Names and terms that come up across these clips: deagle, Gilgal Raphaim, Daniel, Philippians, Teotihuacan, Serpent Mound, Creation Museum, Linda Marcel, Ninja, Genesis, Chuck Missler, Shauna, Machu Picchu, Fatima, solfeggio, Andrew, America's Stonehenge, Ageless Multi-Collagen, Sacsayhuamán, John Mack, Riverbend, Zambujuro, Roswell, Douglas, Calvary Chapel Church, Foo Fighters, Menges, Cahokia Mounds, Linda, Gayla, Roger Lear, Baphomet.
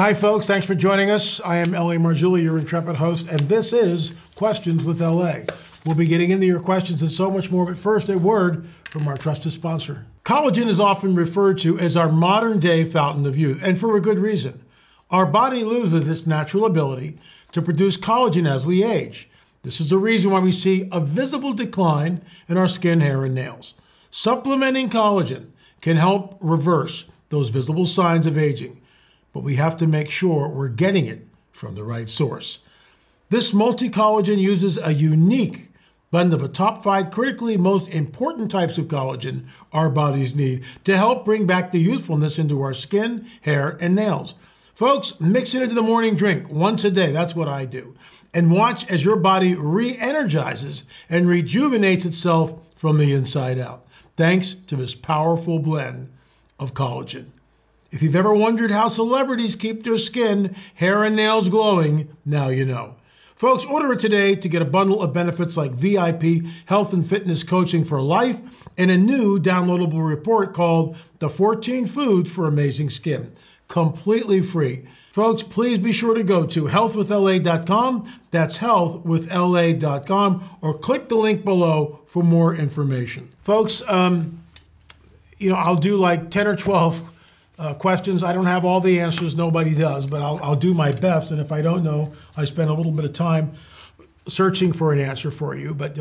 Hi, folks. Thanks for joining us. I am L.A. Marzulli, your intrepid host, and this is Questions with L.A. We'll be getting into your questions and so much more, but first, a word from our trusted sponsor. Collagen is often referred to as our modern-day fountain of youth, and for a good reason. Our body loses its natural ability to produce collagen as we age. This is the reason why we see a visible decline in our skin, hair, and nails. Supplementing collagen can help reverse those visible signs of aging, but we have to make sure we're getting it from the right source. This multi-collagen uses a unique blend of the top 5 critically most important types of collagen our bodies need to help bring back the youthfulness into our skin, hair, and nails. Folks, mix it into the morning drink once a day, that's what I do, and watch as your body re-energizes and rejuvenates itself from the inside out, thanks to this powerful blend of collagen. If you've ever wondered how celebrities keep their skin, hair, and nails glowing, now you know. Folks, order it today to get a bundle of benefits like VIP health and fitness coaching for life and a new downloadable report called The 14 Foods for Amazing Skin, completely free. Folks, please be sure to go to healthwithla.com, that's healthwithla.com, or click the link below for more information. Folks, I'll do like 10 or 12 questions. I don't have all the answers, nobody does, but I'll do my best, and if I don't know, I spend a little bit of time searching for an answer for you. But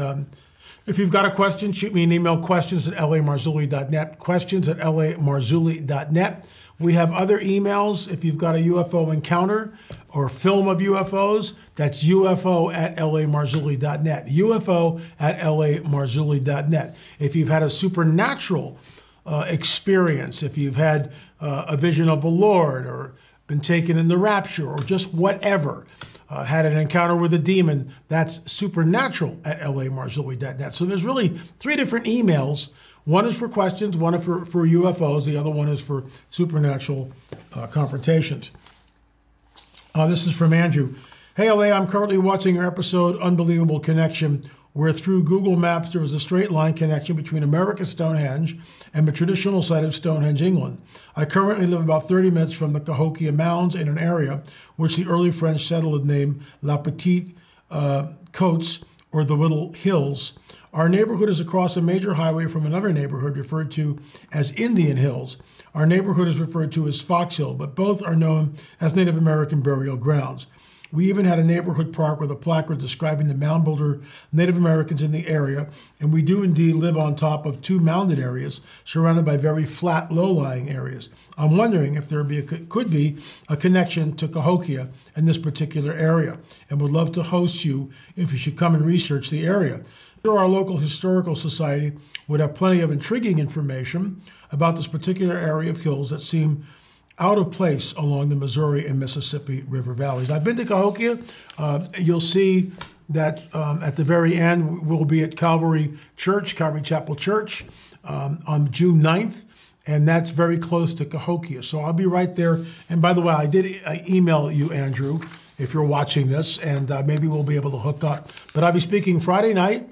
if you've got a question, shoot me an email, questions@lamarzulli.net, questions@lamarzulli.net. We have other emails. If you've got a UFO encounter or film of UFOs, that's ufo@lamarzulli.net, ufo@lamarzulli.net. If you've had a supernatural experience, if you've had a vision of the Lord or been taken in the rapture or just whatever, had an encounter with a demon, that's supernatural@lamarzulli.net. So there's really 3 different emails. One is for questions, one is for UFOs, the other one is for supernatural confrontations. This is from Andrew. Hey, LA, I'm currently watching your episode, Unbelievable Connection, where through Google Maps there was a straight line connection between America's Stonehenge and the traditional site of Stonehenge, England. I currently live about 30 minutes from the Cahokia Mounds in an area which the early French settlers named La Petite Coates, or the Little Hills. Our neighborhood is across a major highway from another neighborhood referred to as Indian Hills. Our neighborhood is referred to as Fox Hill, but both are known as Native American burial grounds. We even had a neighborhood park with a placard describing the mound builder Native Americans in the area, and we do indeed live on top of 2 mounded areas surrounded by very flat, low-lying areas. I'm wondering if there could be a connection to Cahokia in this particular area, and would love to host you if you should come and research the area. Our local historical society would have plenty of intriguing information about this particular area of hills that seem out of place along the Missouri and Mississippi River valleys. I've been to Cahokia. You'll see that at the very end, we'll be at Calvary Chapel Church on June 9th, and that's very close to Cahokia. So I'll be right there. And by the way, I did email you, Andrew, if you're watching this, and maybe we'll be able to hook up. But I'll be speaking Friday night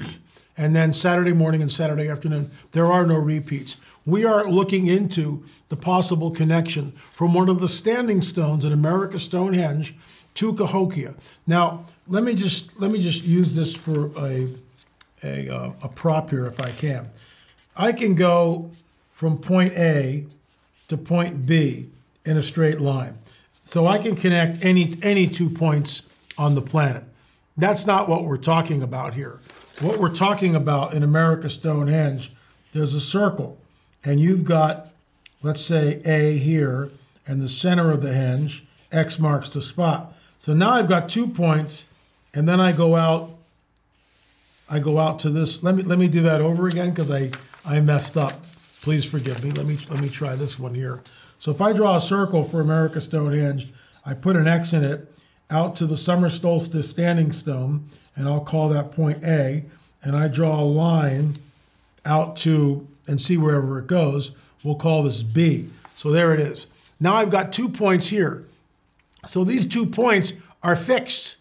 and then Saturday morning and Saturday afternoon. There are no repeats. We are looking into the possible connection from one of the standing stones in America's Stonehenge to Cahokia. Now, let me just use this for a prop here if I can. I can go from point A to point B in a straight line. So I can connect any 2 points on the planet. That's not what we're talking about here. What we're talking about in America's Stonehenge, there's a circle, and you've got, let's say, A here, and the center of the henge, X marks the spot. So now I've got 2 points, and then I go out to this. Let me do that over again because I messed up. Please forgive me. Let me try this one here. So if I draw a circle for America's Stonehenge, I put an X in it out to the summer solstice standing stone, and I'll call that point A, and I draw a line out to, and see wherever it goes, we'll call this B. So there it is. Now I've got 2 points here. So these 2 points are fixed.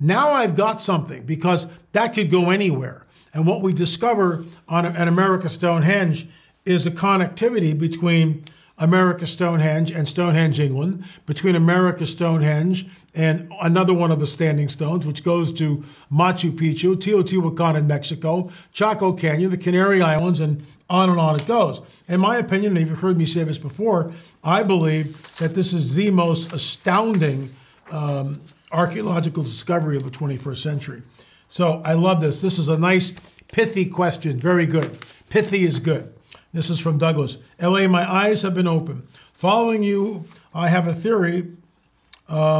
Now I've got something, because that could go anywhere. And what we discover on an America's Stonehenge is a connectivity between America's Stonehenge and Stonehenge, England, between America's Stonehenge and another one of the standing stones, which goes to Machu Picchu, Teotihuacan in Mexico, Chaco Canyon, the Canary Islands, and on it goes. In my opinion, and you've heard me say this before, I believe that this is the most astounding archaeological discovery of the 21st century. So I love this. This is a nice, pithy question. Very good. Pithy is good. This is from Douglas. L.A., my eyes have been open. Following you, I have a theory that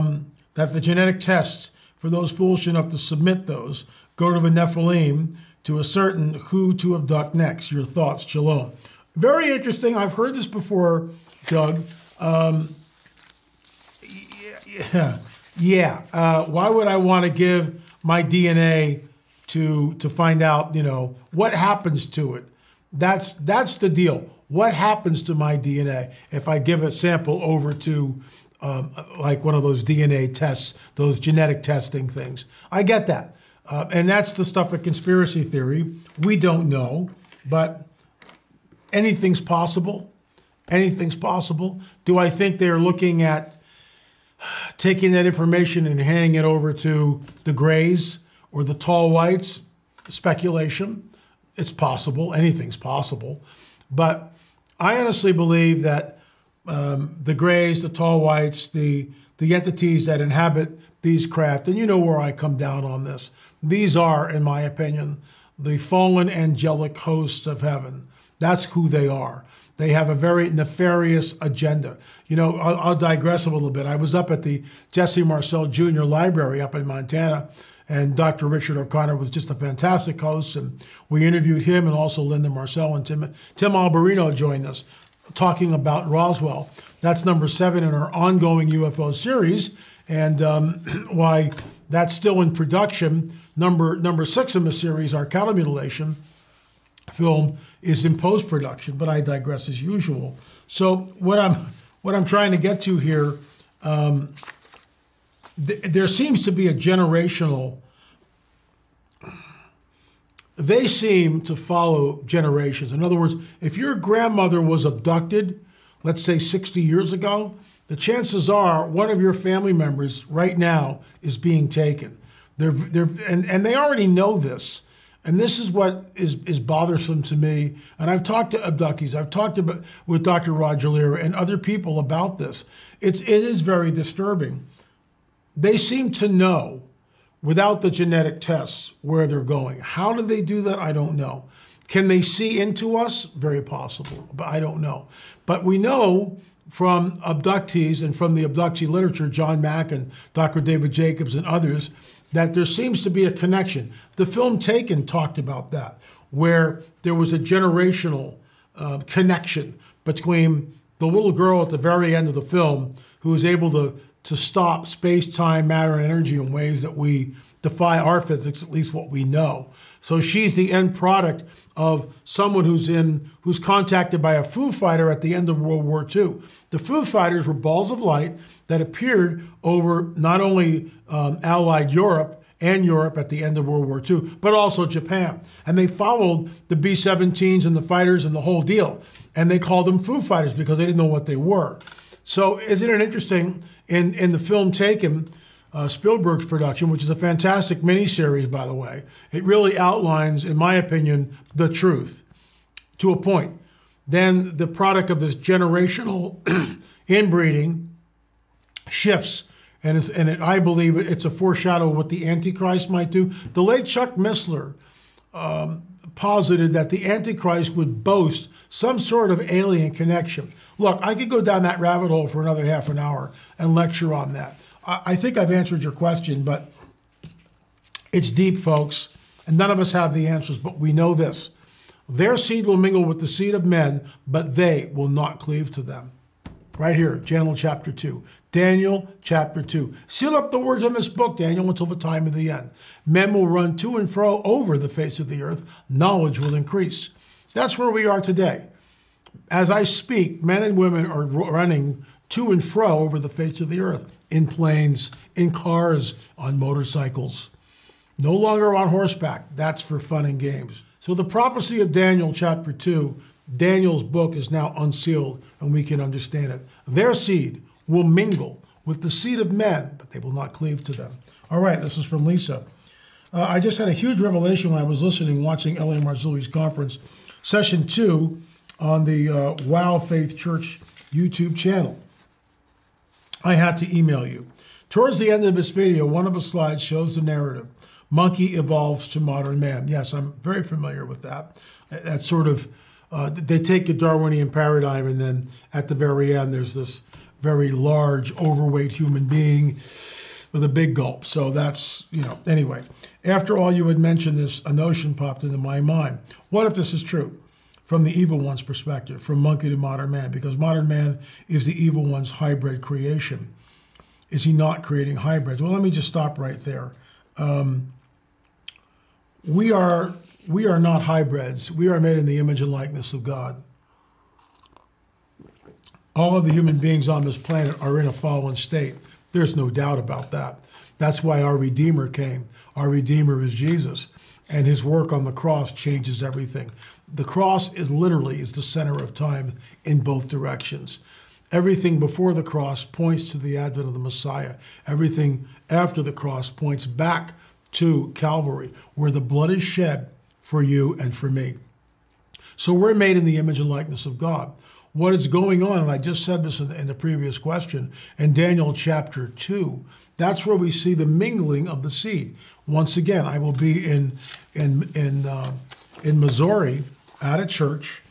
the genetic tests, for those foolish enough to submit those, go to the Nephilim to ascertain who to abduct next. Your thoughts, Shalom. Very interesting. I've heard this before, Doug. Why would I want to give my DNA to find out, you know, what happens to it? That's the deal. What happens to my DNA if I give a sample over to like one of those DNA tests, those genetic testing things? I get that. And that's the stuff of conspiracy theory. We don't know, but anything's possible. Anything's possible. Do I think they're looking at taking that information and handing it over to the grays or the tall whites? Speculation. It's possible. Anything's possible. But I honestly believe that the grays, the tall whites, the entities that inhabit these craft, and you know where I come down on this, these are, in my opinion, the fallen angelic hosts of heaven. That's who they are. They have a very nefarious agenda. You know, I'll digress a little bit. I was up at the Jesse Marcel Jr. Library up in Montana, and Dr. Richard O'Connor was just a fantastic host, and we interviewed him, and also Linda Marcel, and Tim Alberino joined us, talking about Roswell. That's number 7 in our ongoing UFO series, and why that's still in production. Number 6 in the series, our cattle mutilation film, is in post-production, but I digress as usual. So what I'm trying to get to here, there seems to be a generational, they seem to follow generations. In other words, if your grandmother was abducted, let's say 60 years ago, the chances are one of your family members right now is being taken. And they already know this. And this is what is bothersome to me. And I've talked to abductees. I've talked with Dr. Roger Lear and other people about this. It is very disturbing. They seem to know, without the genetic tests, where they're going. How do they do that? I don't know. Can they see into us? Very possible, but I don't know. But we know from abductees and from the abductee literature, John Mack and Dr. David Jacobs and others, that there seems to be a connection. The film Taken talked about that, where there was a generational connection between the little girl at the very end of the film who was able to stop space, time, matter, and energy in ways that we defy our physics, at least what we know. So she's the end product of someone who's contacted by a Foo Fighter at the end of World War II. The Foo Fighters were balls of light that appeared over not only Allied Europe at the end of World War II, but also Japan. And they followed the B-17s and the fighters and the whole deal. And they called them Foo Fighters because they didn't know what they were. So isn't it interesting, in the film Taken, Spielberg's production, which is a fantastic miniseries, by the way, it really outlines, in my opinion, the truth to a point. Then the product of this generational inbreeding shifts, I believe it's a foreshadow of what the Antichrist might do. The late Chuck Missler posited that the Antichrist would boast some sort of alien connection. Look, I could go down that rabbit hole for another half an hour and lecture on that. I think I've answered your question, but it's deep, folks, and none of us have the answers, but we know this. Their seed will mingle with the seed of men, but they will not cleave to them. Right here, Daniel chapter 2. Daniel chapter 2. Seal up the words of this book, Daniel, until the time of the end. Men will run to and fro over the face of the earth. Knowledge will increase. That's where we are today. As I speak, men and women are running to and fro over the face of the earth. In planes, in cars, on motorcycles. No longer on horseback. That's for fun and games. So the prophecy of Daniel chapter 2 Daniel's book is now unsealed and we can understand it. Their seed will mingle with the seed of men, but they will not cleave to them. All right, this is from Lisa. I just had a huge revelation when I was watching L.A. Marzulli's conference, session 2, on the Wow Faith Church YouTube channel. I had to email you. Towards the end of this video, one of the slides shows the narrative. Monkey evolves to modern man. Yes, I'm very familiar with that. That's sort of, they take the Darwinian paradigm, and then at the very end, there's this very large, overweight human being with a big gulp. So that's, you know, anyway. After all you had mentioned this, a notion popped into my mind. What if this is true? From the evil one's perspective, from monkey to modern man, because modern man is the evil one's hybrid creation. Is he not creating hybrids? Well, let me just stop right there. We are not hybrids. We are made in the image and likeness of God. All of the human beings on this planet are in a fallen state. There's no doubt about that. That's why our Redeemer came. Our Redeemer is Jesus, and his work on the cross changes everything. The cross is literally the center of time in both directions. Everything before the cross points to the advent of the Messiah. Everything after the cross points back to Calvary, where the blood is shed for you and for me. So we're made in the image and likeness of God. What is going on, and I just said this in the previous question, in Daniel chapter 2, that's where we see the mingling of the seed. Once again, I will be in Missouri at a church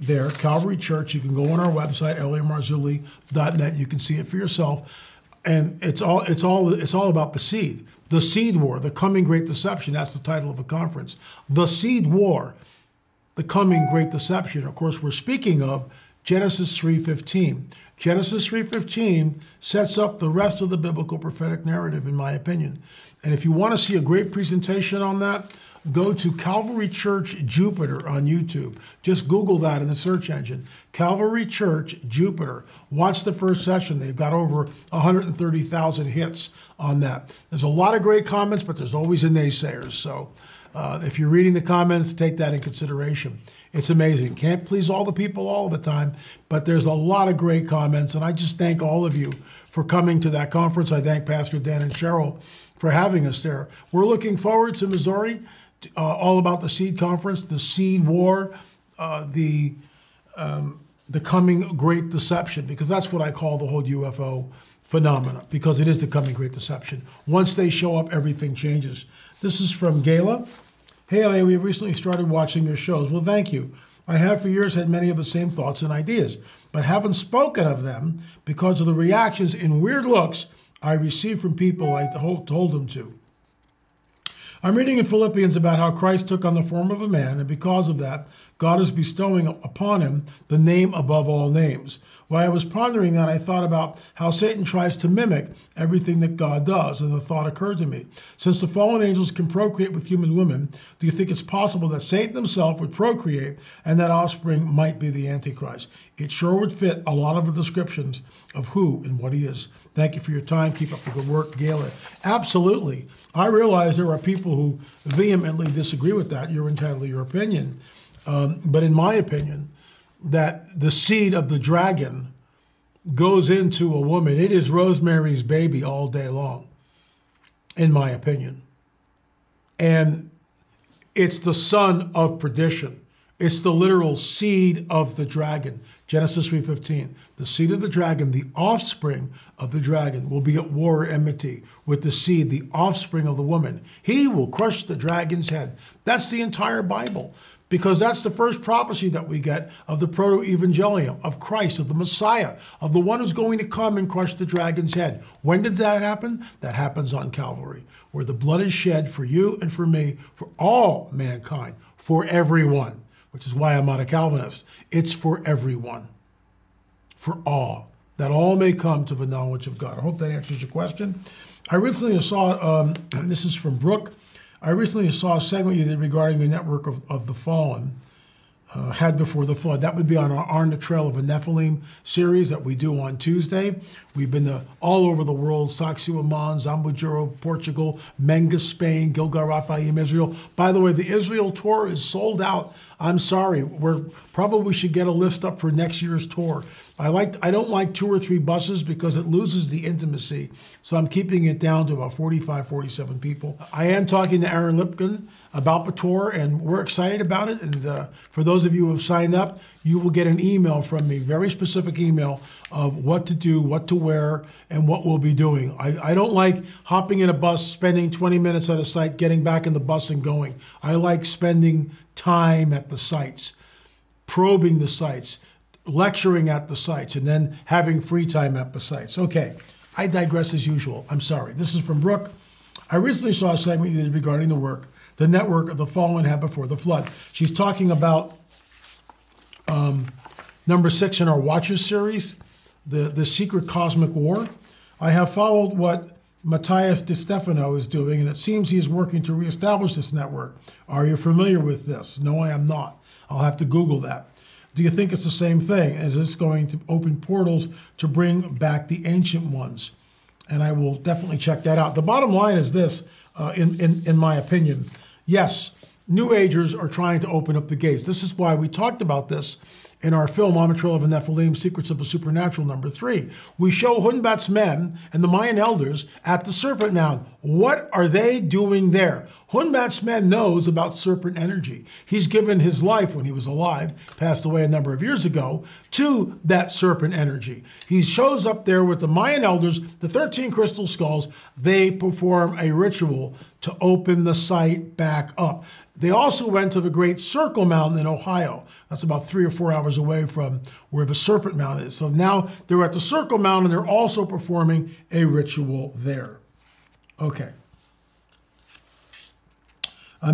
there, Calvary Church. You can go on our website, lamarzulli.net. You can see it for yourself. And it's all about the seed. The Seed War, the Coming Great Deception. That's the title of a conference. The Seed War, the Coming Great Deception. Of course, we're speaking of Genesis 3:15. Genesis 3:15 sets up the rest of the biblical prophetic narrative, in my opinion. And if you want to see a great presentation on that, go to Calvary Church Jupiter on YouTube. Just Google that in the search engine. Calvary Church Jupiter. Watch the first session. They've got over 130,000 hits on that. There's a lot of great comments, but there's always a naysayers. So if you're reading the comments, take that in consideration. It's amazing. Can't please all the people all the time, but there's a lot of great comments. And I just thank all of you for coming to that conference. I thank Pastor Dan and Cheryl for having us there. We're looking forward to Missouri. All about the seed conference, the seed war, the coming great deception, because that's what I call the whole UFO phenomena, because it is the coming great deception. Once they show up, everything changes. This is from Gayla. Hey, LA, we recently started watching your shows. Well, thank you. I have for years had many of the same thoughts and ideas, but haven't spoken of them because of the reactions and weird looks I receive from people I told them to. I'm reading in Philippians about how Christ took on the form of a man, and because of that, God is bestowing upon him the name above all names. While I was pondering that, I thought about how Satan tries to mimic everything that God does, and the thought occurred to me. Since the fallen angels can procreate with human women, do you think it's possible that Satan himself would procreate and that offspring might be the Antichrist? It sure would fit a lot of the descriptions of who and what he is. Thank you for your time. Keep up the good work, Gayla. Absolutely. I realize there are people who vehemently disagree with that. You're entitled to your opinion. But in my opinion, that the seed of the dragon goes into a woman. It is Rosemary's Baby all day long, in my opinion. And it's the son of perdition. It's the literal seed of the dragon. Genesis 3:15, the seed of the dragon, the offspring of the dragon, will be at war or enmity with the seed, the offspring of the woman. He will crush the dragon's head. That's the entire Bible, because that's the first prophecy that we get of the proto-evangelium, of Christ, of the Messiah, of the one who's going to come and crush the dragon's head. When did that happen? That happens on Calvary, where the blood is shed for you and for me, for all mankind, for everyone, which is why I'm not a Calvinist. It's for everyone, for all, that all may come to the knowledge of God. I hope that answers your question. I recently saw, this is from Brooke, I recently saw a segment you did regarding the network of the fallen. had before the flood. That would be on our On the Trail of a Nephilim series that we do on Tuesday. We've been all over the world, Sacsayhuamán, Zambujuro, Portugal, Menges, Spain, Gilgal Raphaim, Israel. By the way, the Israel tour is sold out. I'm sorry, we're probably should get a list up for next year's tour. I don't like 2 or 3 buses because it loses the intimacy. So I'm keeping it down to about 45, 47 people. I am talking to Aaron Lipkin about the tour, and we're excited about it. And for those of you who have signed up, you will get an email from me, very specific email of what to do, what to wear, and what we'll be doing. I don't like hopping in a bus, spending 20 minutes at a site, getting back in the bus and going. I like spending time at the sites, probing the sites, lecturing at the sites, and then having free time at the sites. Okay, I digress as usual. I'm sorry. This is from Brooke. I recently saw a segment you did regarding the work, the network of the fallen had before the flood. She's talking about number 6 in our Watchers series, the Secret Cosmic War. I have followed what Matthias De Stefano is doing, and it seems he is working to reestablish this network. Are you familiar with this? No, I am not. I'll have to Google that. Do you think it's the same thing? Is this going to open portals to bring back the ancient ones? And I will definitely check that out. The bottom line is this, in my opinion. Yes, New Agers are trying to open up the gates. This is why we talked about this in our film, On the Trail of a Nephilim, Secrets of the Supernatural, number 3. We show Hunbatz Men and the Mayan elders at the Serpent Mound. What are they doing there? Hunbatz Men knows about serpent energy. He's given his life when he was alive, passed away a number of years ago, to that serpent energy. He shows up there with the Mayan elders, the 13 crystal skulls. They perform a ritual to open the site back up. They also went to the Great Circle Mountain in Ohio. That's about 3 or 4 hours away from where the Serpent Mound is. So now they're at the Circle Mound, and they're also performing a ritual there. Okay.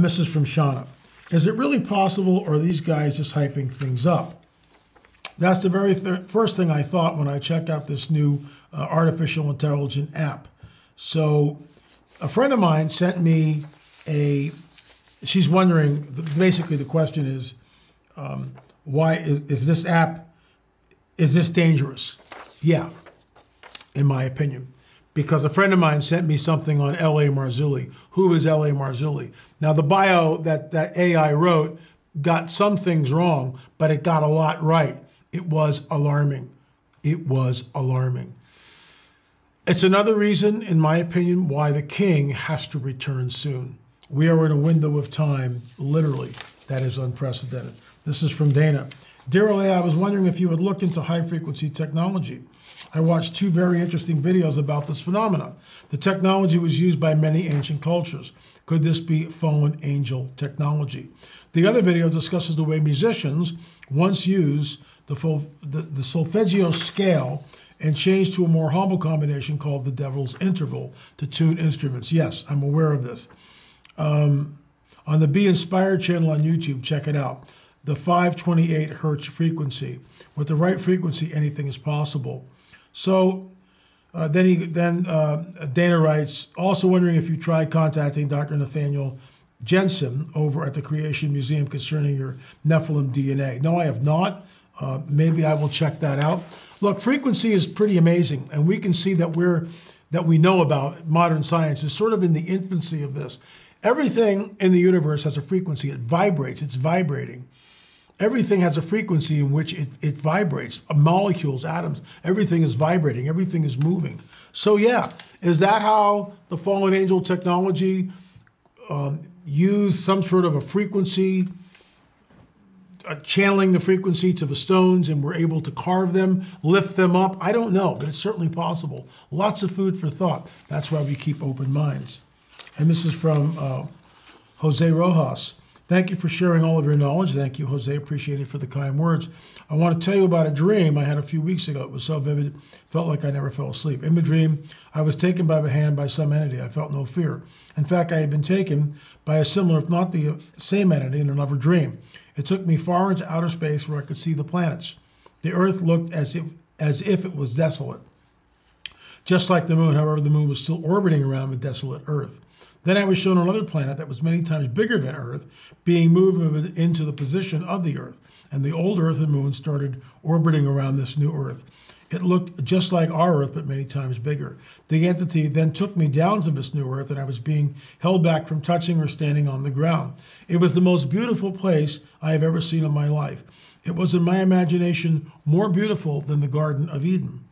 This is from Shauna. Is it really possible, or are these guys just hyping things up? That's the very first thing I thought when I checked out this new artificial intelligence app. So a friend of mine sent me a... She's wondering, basically the question is, why is this app, is this dangerous? Yeah, in my opinion. Because a friend of mine sent me something on L.A. Marzulli. Who is L.A. Marzulli? Now, the bio that AI wrote got some things wrong, but it got a lot right. It was alarming. It was alarming. It's another reason, in my opinion, why the king has to return soon. We are in a window of time, literally, that is unprecedented. This is from Dana. Dear LA, I was wondering if you had looked into high-frequency technology. I watched 2 very interesting videos about this phenomenon. The technology was used by many ancient cultures. Could this be fallen angel technology? The other video discusses the way musicians once used the solfeggio scale and changed to a more humble combination called the devil's interval to tune instruments. Yes, I'm aware of this. On the Be Inspired channel on YouTube, check it out. The 528 hertz frequency. With the right frequency, anything is possible. So then Dana writes, also wondering if you tried contacting Dr. Nathaniel Jensen over at the Creation Museum concerning your Nephilim DNA. No, I have not. Maybe I will check that out. Look, frequency is pretty amazing, and we can see that we know about modern science is sort of in the infancy of this. Everything in the universe has a frequency. It vibrates. It's vibrating. Everything has a frequency in which it vibrates. Molecules, atoms, everything is vibrating. Everything is moving. So yeah, is that how the fallen angel technology used some sort of a frequency, channeling the frequency to the stones, and were able to carve them, lift them up? I don't know, but it's certainly possible. Lots of food for thought. That's why we keep open minds. And this is from Jose Rojas. Thank you for sharing all of your knowledge. Thank you, Jose. Appreciate it for the kind words. I want to tell you about a dream I had a few weeks ago. It was so vivid, felt like I never fell asleep. In the dream, I was taken by the hand by some entity. I felt no fear. In fact, I had been taken by a similar, if not the same entity, in another dream. It took me far into outer space where I could see the planets. The Earth looked as if it was desolate, just like the moon. However, the moon was still orbiting around the desolate Earth. Then I was shown another planet that was many times bigger than Earth, being moved into the position of the Earth, and the old Earth and Moon started orbiting around this new Earth. It looked just like our Earth, but many times bigger. The entity then took me down to this new Earth, and I was being held back from touching or standing on the ground. It was the most beautiful place I have ever seen in my life. It was, in my imagination, more beautiful than the Garden of Eden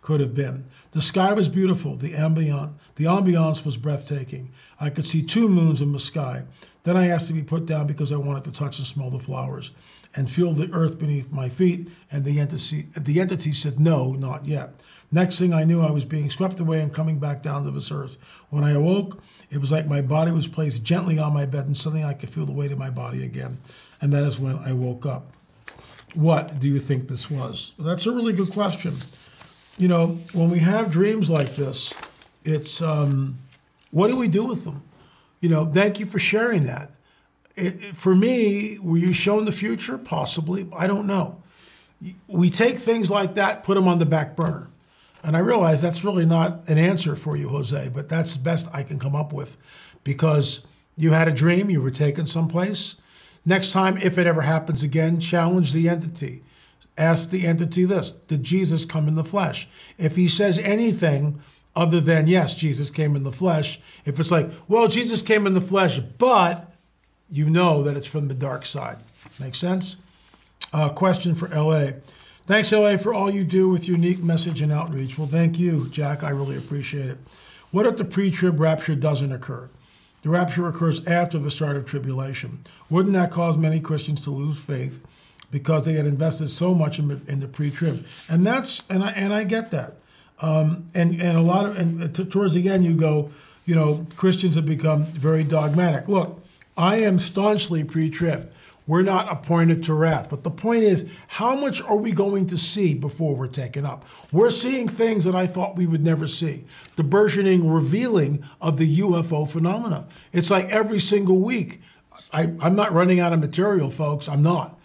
could have been. The sky was beautiful. The ambiance was breathtaking. I could see two moons in the sky. Then I asked to be put down because I wanted to touch and smell the flowers and feel the earth beneath my feet, and the entity said, no, not yet. Next thing I knew, I was being swept away and coming back down to this earth. When I awoke, it was like my body was placed gently on my bed, and suddenly I could feel the weight of my body again. And that is when I woke up. What do you think this was? That's a really good question. You know, when we have dreams like this, it's, what do we do with them? You know, thank you for sharing that. For me, were you shown the future? Possibly. I don't know. We take things like that, put them on the back burner. And I realize that's really not an answer for you, Jose, but that's the best I can come up with, because you had a dream, you were taken someplace. Next time, if it ever happens again, challenge the entity. Ask the entity this: did Jesus come in the flesh? If he says anything other than, yes, Jesus came in the flesh, if it's like, well, Jesus came in the flesh, but... you know that it's from the dark side. Make sense? Question for L.A. Thanks, L.A., for all you do with unique message and outreach. Well, thank you, Jack. I really appreciate it. What if the pre-trib rapture doesn't occur? The rapture occurs after the start of tribulation. Wouldn't that cause many Christians to lose faith because they had invested so much in the pre-trib? And that's, and I get that. Towards the end, you go, you know, Christians have become very dogmatic. Look, I am staunchly pre-trib. We're not appointed to wrath. But the point is, how much are we going to see before we're taken up? We're seeing things that I thought we would never see. The burgeoning revealing of the UFO phenomena. It's like every single week. I'm not running out of material, folks. I'm not.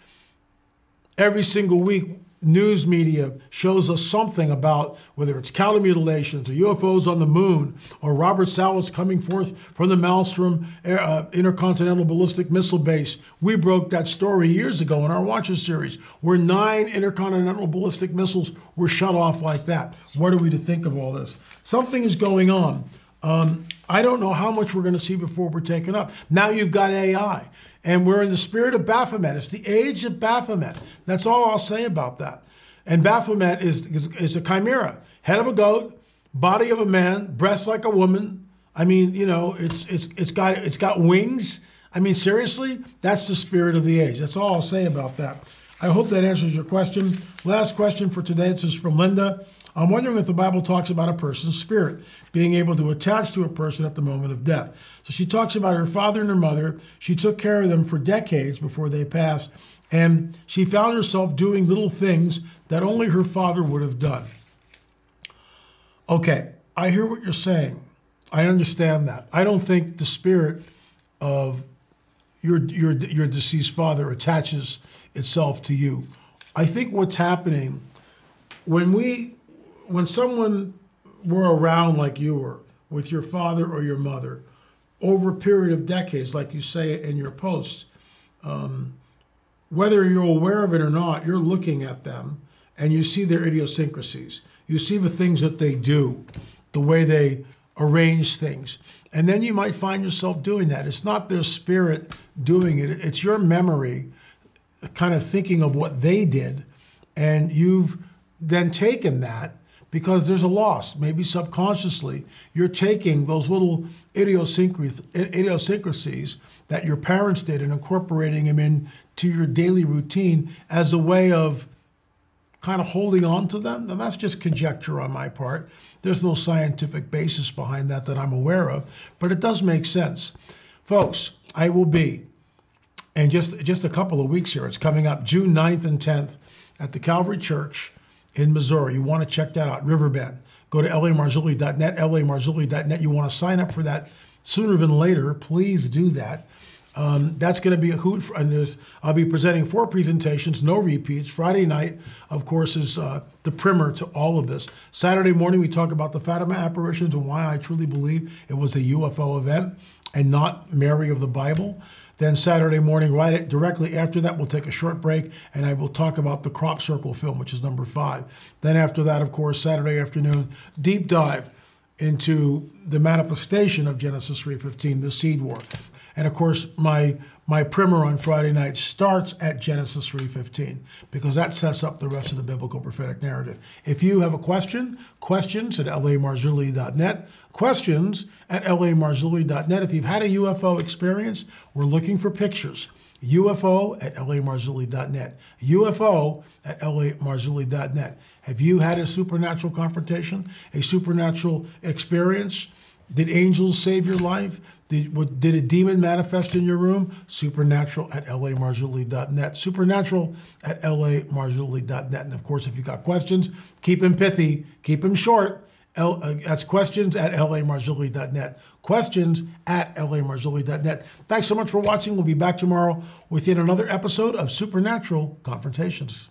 Every single week, news media shows us something about whether it's cow mutilations or UFOs on the moon or Robert Salas coming forth from the Maelstrom Intercontinental Ballistic Missile Base. We broke that story years ago in our Watcher series, where 9 intercontinental ballistic missiles were shut off like that. What are we to think of all this? Something is going on. I don't know how much we're going to see before we're taken up. Now you've got AI, and we're in the spirit of Baphomet. It's the age of Baphomet. That's all I'll say about that. And Baphomet is a chimera. Head of a goat, body of a man, breasts like a woman. I mean, you know, it's got wings. I mean, seriously, that's the spirit of the age. That's all I'll say about that. I hope that answers your question. Last question for today. This is from Linda. I'm wondering if the Bible talks about a person's spirit being able to attach to a person at the moment of death. So she talks about her father and her mother. She took care of them for decades before they passed, and she found herself doing little things that only her father would have done. Okay, I hear what you're saying. I understand that. I don't think the spirit of your deceased father attaches itself to you. I think what's happening when someone were around like you were, with your father or your mother, over a period of decades, like you say in your posts, whether you're aware of it or not, you're looking at them and you see their idiosyncrasies. You see the things that they do, the way they arrange things. And then you might find yourself doing that. It's not their spirit doing it. It's your memory kind of thinking of what they did, and you've then taken that because there's a loss. Maybe subconsciously, you're taking those little idiosyncrasies that your parents did and incorporating them into your daily routine as a way of kind of holding on to them. And that's just conjecture on my part. There's no scientific basis behind that I'm aware of, but it does make sense. Folks, I will be, and just a couple of weeks here, it's coming up June 9th and 10th at the Calvary Church in Missouri. You want to check that out, Riverbend. Go to lamarzulli.net, lamarzulli.net. You want to sign up for that sooner than later. Please do that. That's going to be a hoot. I'll be presenting 4 presentations, no repeats. Friday night, of course, is the primer to all of this. Saturday morning, we talk about the Fatima apparitions and why I truly believe it was a UFO event. and not Mary of the Bible. Then Saturday morning, right directly after that, we'll take a short break, and I will talk about the crop circle film, which is number 5. Then after that, of course, Saturday afternoon, deep dive into the manifestation of Genesis 3:15, the seed war. And of course, my primer on Friday night starts at Genesis 3:15, because that sets up the rest of the biblical prophetic narrative. If you have a question, questions at lamarzulli.net, questions at lamarzulli.net. If you've had a UFO experience, we're looking for pictures. UFO at lamarzulli.net, UFO at lamarzulli.net. Have you had a supernatural confrontation, a supernatural experience? Did angels save your life? Did a demon manifest in your room? Supernatural at lamarzulli.net. Supernatural at lamarzulli.net. And of course, if you've got questions, keep them pithy, keep them short. That's questions at lamarzulli.net. Questions at lamarzulli.net. Thanks so much for watching. We'll be back tomorrow with yet another episode of Supernatural Confrontations.